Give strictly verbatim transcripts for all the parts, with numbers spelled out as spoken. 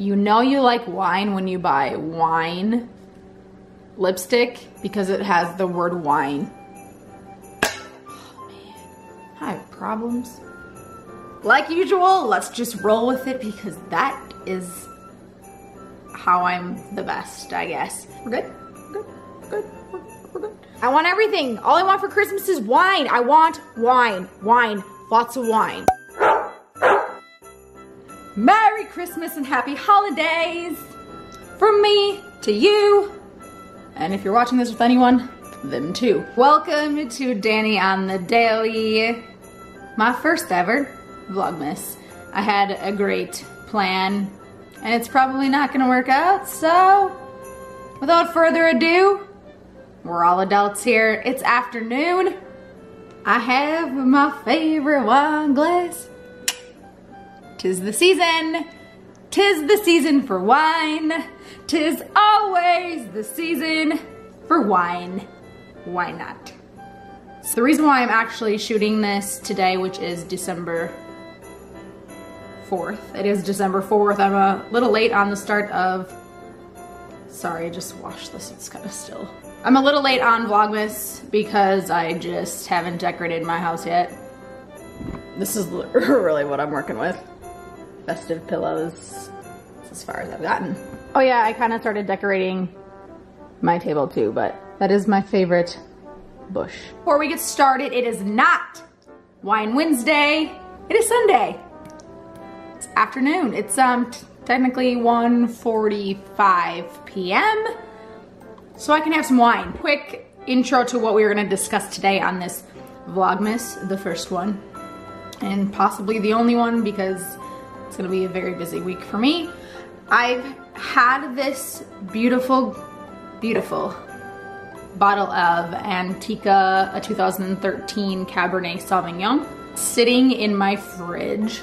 You know you like wine when you buy wine lipstick because it has the word wine. Oh man, I have problems. Like usual, let's just roll with it because that is how I'm the best, I guess. We're good, we're good, we're good, we're good. I want everything. All I want for Christmas is wine. I want wine, wine, lots of wine. Merry Christmas and happy holidays from me to you. And if you're watching this with anyone, them too. Welcome to Danny on the Daily, my first ever Vlogmas. I had a great plan and it's probably not gonna work out, so without further ado, we're all adults here. It's afternoon. I have my favorite wine glass. Tis the season, tis the season for wine, tis always the season for wine. Why not? So the reason why I'm actually shooting this today, which is December fourth. It is December fourth. I'm a little late on the start of, sorry, I just washed this, it's kind of still. I'm a little late on Vlogmas because I just haven't decorated my house yet. This is really what I'm working with. Festive pillows, that's as far as I've gotten. Oh yeah, I kind of started decorating my table too, but that is my favorite bush. Before we get started, it is not Wine Wednesday, it is Sunday. It's afternoon, it's um technically one forty-five p m So I can have some wine. Quick intro to what we are gonna discuss today on this Vlogmas, the first one, and possibly the only one because it's gonna be a very busy week for me. I've had this beautiful, beautiful bottle of Antica, a two thousand thirteen Cabernet Sauvignon, sitting in my fridge.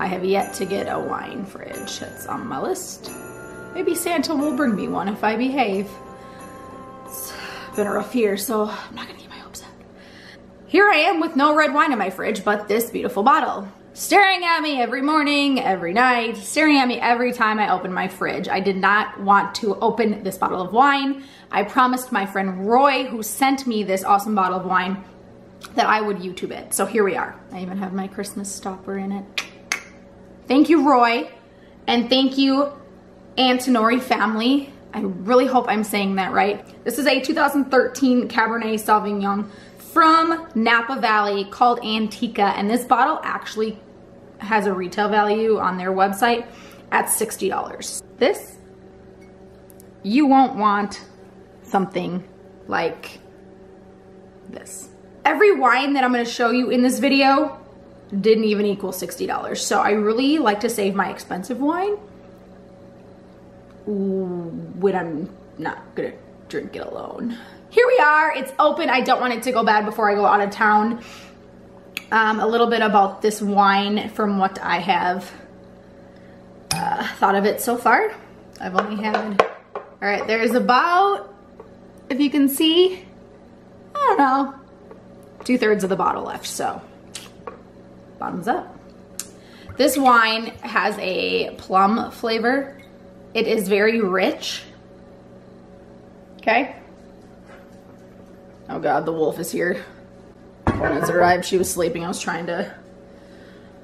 I have yet to get a wine fridge, that's on my list. Maybe Santa will bring me one if I behave. It's been a rough year, so I'm not gonna get my hopes up. Here I am with no red wine in my fridge, but this beautiful bottle. Staring at me every morning, every night, staring at me every time I open my fridge. I did not want to open this bottle of wine. I promised my friend Roy, who sent me this awesome bottle of wine, that I would YouTube it. So here we are. I even have my Christmas stopper in it. Thank you, Roy, and thank you, Antonori family. I really hope I'm saying that right. This is a two thousand thirteen Cabernet Sauvignon from Napa Valley called Antica, and this bottle actually has a retail value on their website at sixty dollars. This, you won't want something like this. Every wine that I'm gonna show you in this video didn't even equal sixty dollars, so I really like to save my expensive wine when I'm not gonna drink it alone. Here we are, it's open. I don't want it to go bad before I go out of town. Um, a little bit about this wine from what I have uh, thought of it so far. I've only had, all right, there's about, if you can see, I don't know, two thirds of the bottle left, so bottoms up. This wine has a plum flavor. It is very rich, okay? Oh God, the wolf is here. Corna's arrived, she was sleeping. I was trying to,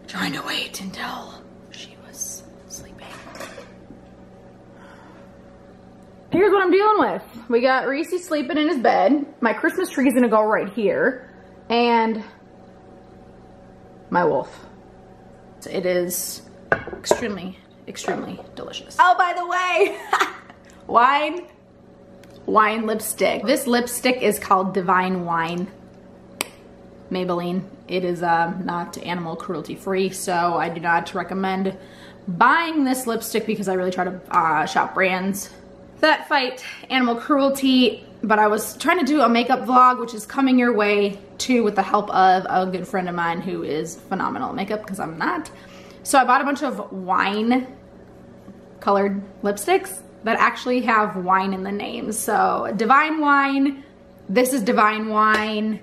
trying to wait until she was sleeping. Here's what I'm dealing with. We got Reese sleeping in his bed. My Christmas tree is gonna go right here. And my wolf. It is extremely, extremely delicious. Oh, by the way, wine. Wine lipstick. This lipstick is called Divine Wine, Maybelline. It is uh, not animal cruelty free, so I do not recommend buying this lipstick because I really try to uh, shop brands that fight animal cruelty. But I was trying to do a makeup vlog, which is coming your way too, with the help of a good friend of mine who is phenomenal at makeup because I'm not. So I bought a bunch of wine colored lipsticks that actually have wine in the name. So Divine Wine, this is Divine Wine,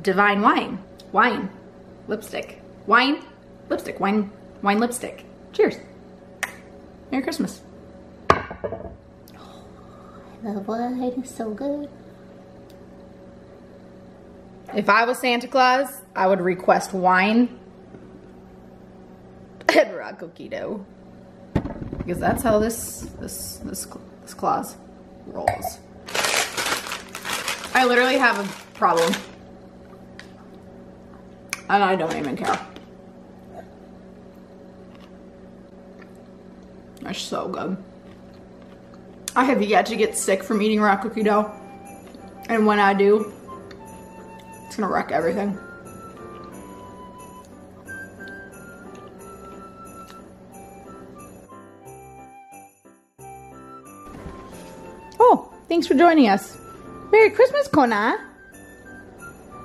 Divine Wine, wine, lipstick, wine, lipstick, wine, wine, lipstick. Cheers. Merry Christmas. The wine is so good. If I was Santa Claus, I would request wine and raw coquito, because that's how this this this this Claus rolls. I literally have a problem, and I don't even care. They're so good. I have yet to get sick from eating raw coquito, and when I do, it's gonna wreck everything. Oh, thanks for joining us. Merry Christmas, Kona.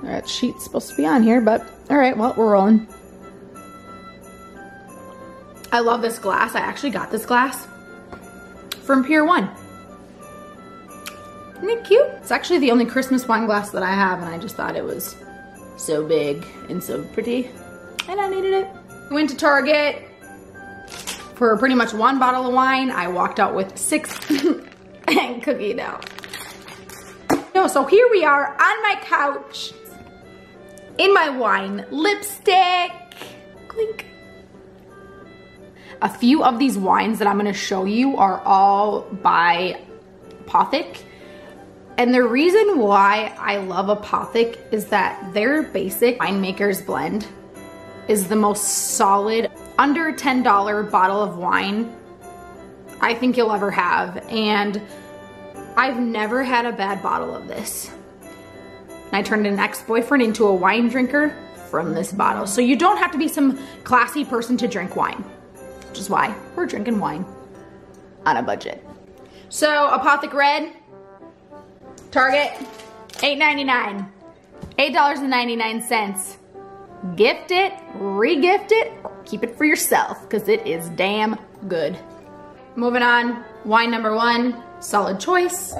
That sheet's supposed to be on here, but all right, well, we're rolling. I love this glass. I actually got this glass from Pier One. Isn't it cute? It's actually the only Christmas wine glass that I have, and I just thought it was so big and so pretty, and I needed it. I went to Target for pretty much one bottle of wine. I walked out with six and cookie dough. No, so here we are on my couch in my wine lipstick. Clink. A few of these wines that I'm gonna show you are all by Apothic. And the reason why I love Apothic is that their basic winemaker's blend is the most solid, under ten dollar bottle of wine I think you'll ever have. And I've never had a bad bottle of this. And I turned an ex-boyfriend into a wine drinker from this bottle. So you don't have to be some classy person to drink wine, which is why we're drinking wine on a budget. So Apothic Red, Target, eight ninety-nine, eight ninety-nine. Gift it, re-gift it, keep it for yourself, because it is damn good. Moving on, wine number one, solid choice.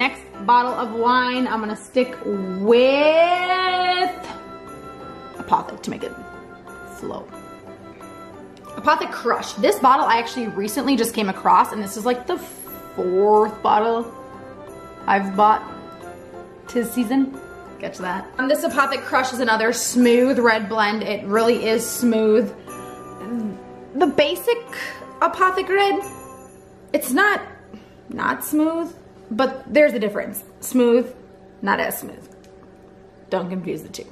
Next bottle of wine, I'm gonna stick with Apothic to make it flow. Apothic Crush. This bottle I actually recently just came across, and this is like the fourth bottle I've bought this season. Catch that. Um, this Apothic Crush is another smooth red blend. It really is smooth. The basic Apothic Red, it's not not smooth, but there's a difference. Smooth, not as smooth. Don't confuse the two.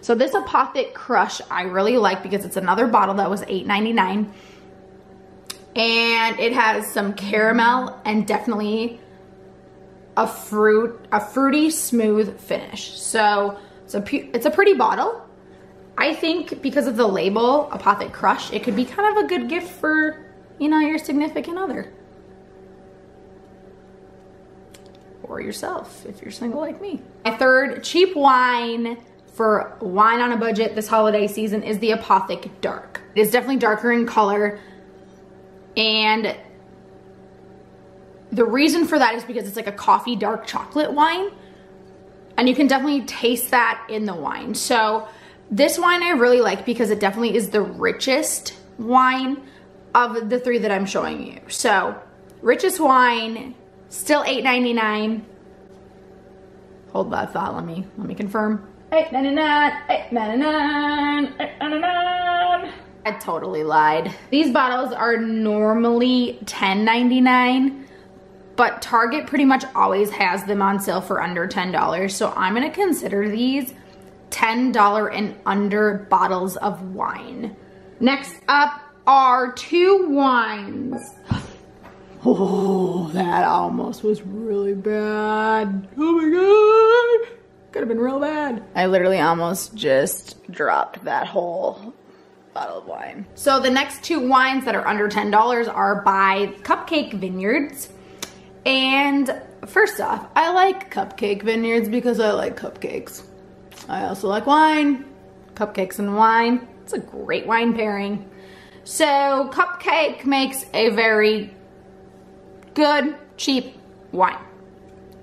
So this Apothic Crush I really like because it's another bottle that was eight ninety-nine, and it has some caramel and definitely a fruit, a fruity smooth finish. So it's a it's a pretty bottle. I think because of the label Apothic Crush, it could be kind of a good gift for, you know, your significant other or yourself if you're single like me. My third cheap wine for wine on a budget this holiday season is the Apothic Dark. It is definitely darker in color, and the reason for that is because it's like a coffee dark chocolate wine, and you can definitely taste that in the wine. So this wine I really like because it definitely is the richest wine of the three that I'm showing you. So richest wine, still eight ninety-nine. Hold that thought, let me, let me confirm. eight ninety-nine, eight ninety-nine, eight ninety-nine. I totally lied. These bottles are normally ten ninety-nine, but Target pretty much always has them on sale for under ten dollars. So I'm gonna consider these ten dollar and under bottles of wine. Next up are two wines. Oh, that almost was really bad. Oh my God. Could have been real bad. I literally almost just dropped that whole bottle of wine. So the next two wines that are under ten dollars are by Cupcake Vineyards. And first off, I like Cupcake Vineyards because I like cupcakes. I also like wine. Cupcakes and wine. It's a great wine pairing. So Cupcake makes a very good, cheap wine.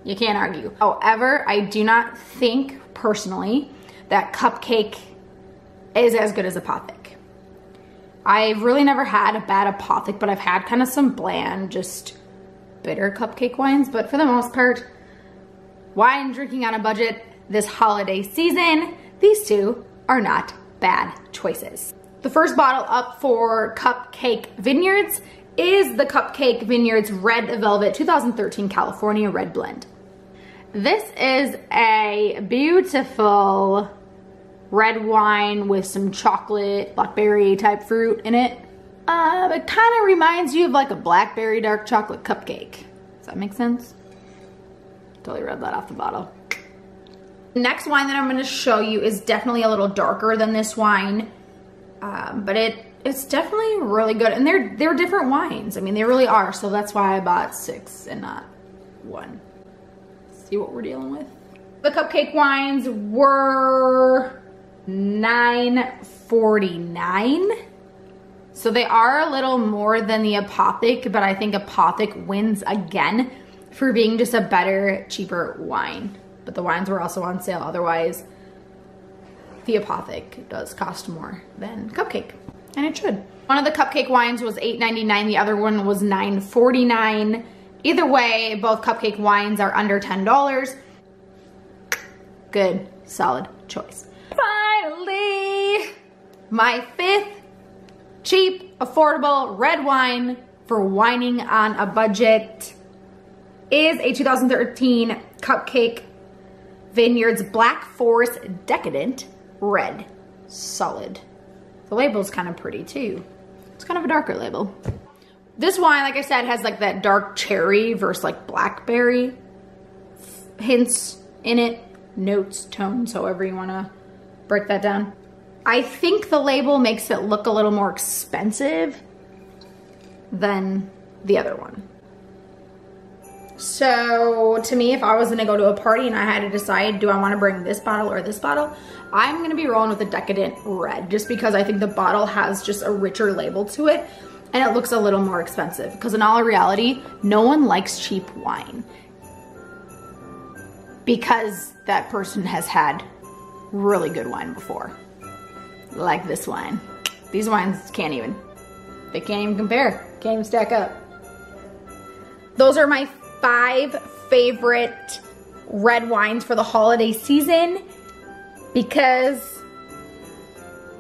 You can't argue. However, I do not think personally that Cupcake is as good as Apothic. I've really never had a bad Apothic, but I've had kind of some bland, just bitter cupcake wines. But for the most part, wine drinking on a budget this holiday season, these two are not bad choices. The first bottle up for Cupcake Vineyards is the Cupcake Vineyards Red Velvet two thousand thirteen California Red Blend. This is a beautiful red wine with some chocolate, blackberry type fruit in it. Uh, it kind of reminds you of like a blackberry dark chocolate cupcake. Does that make sense? Totally read that off the bottle. Next wine that I'm going to show you is definitely a little darker than this wine, um, but it it's definitely really good. And they're they're different wines. I mean, they really are. So that's why I bought six and not one. See what we're dealing with. The cupcake wines were nine forty-nine, so they are a little more than the Apothic, but I think Apothic wins again for being just a better, cheaper wine. But the wines were also on sale. Otherwise, the Apothic does cost more than Cupcake, and it should. One of the Cupcake wines was eight ninety-nine, the other one was nine forty-nine. Either way, both Cupcake wines are under ten dollars. Good, solid choice. Finally, my fifth cheap, affordable red wine for wining on a budget is a two thousand thirteen Cupcake Vineyards Black Forest Decadent Red. Solid. The label's kind of pretty too. It's kind of a darker label. This wine, like I said, has like that dark cherry versus like blackberry hints in it, notes, tones, however you want to break that down. I think the label makes it look a little more expensive than the other one. So to me, if I was going to go to a party and I had to decide, do I want to bring this bottle or this bottle, I'm going to be rolling with the Decadent Red, just because I think the bottle has just a richer label to it and it looks a little more expensive, because in all reality, no one likes cheap wine, because that person has had really good wine before, like this wine. These wines can't even, they can't even compare, can't even stack up. Those are my five favorite red wines for the holiday season, because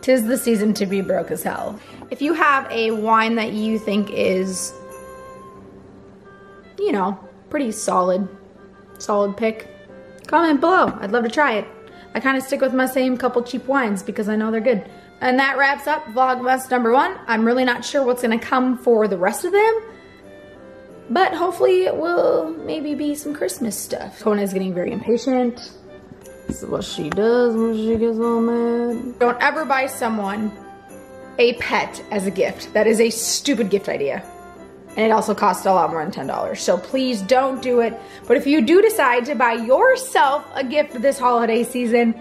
'tis the season to be broke as hell. If you have a wine that you think is, you know, pretty solid, solid pick, comment below. I'd love to try it. I kind of stick with my same couple cheap wines because I know they're good. And that wraps up Vlogmas number one. I'm really not sure what's going to come for the rest of them, but hopefully it will maybe be some Christmas stuff. Kona's getting very impatient. This is what she does when she gets all mad. Don't ever buy someone a pet as a gift. That is a stupid gift idea. And it also costs a lot more than ten dollars. So please don't do it. But if you do decide to buy yourself a gift this holiday season,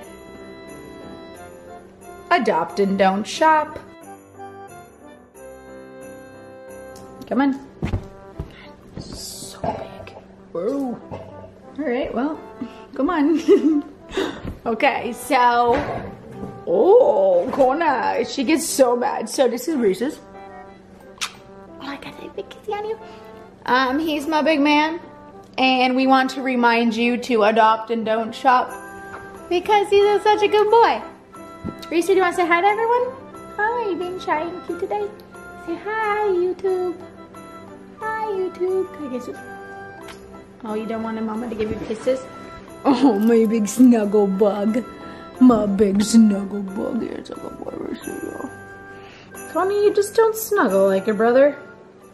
adopt and don't shop. Come on. So big. Whoa. All right, well, come on. Okay, so, oh, Kona, she gets so mad. So this is Reese's. Um, he's my big man, and we want to remind you to adopt and don't shop, because he's such a good boy. Reese, do you want to say hi to everyone? Hi, you being shy and cute today? Say hi, YouTube. Hi, YouTube. Can I kiss you? Oh, you don't want a mama to give you kisses? Oh, my big snuggle bug. My big snuggle bug. Here's a good boy, Reese. Connie, you just don't snuggle like your brother.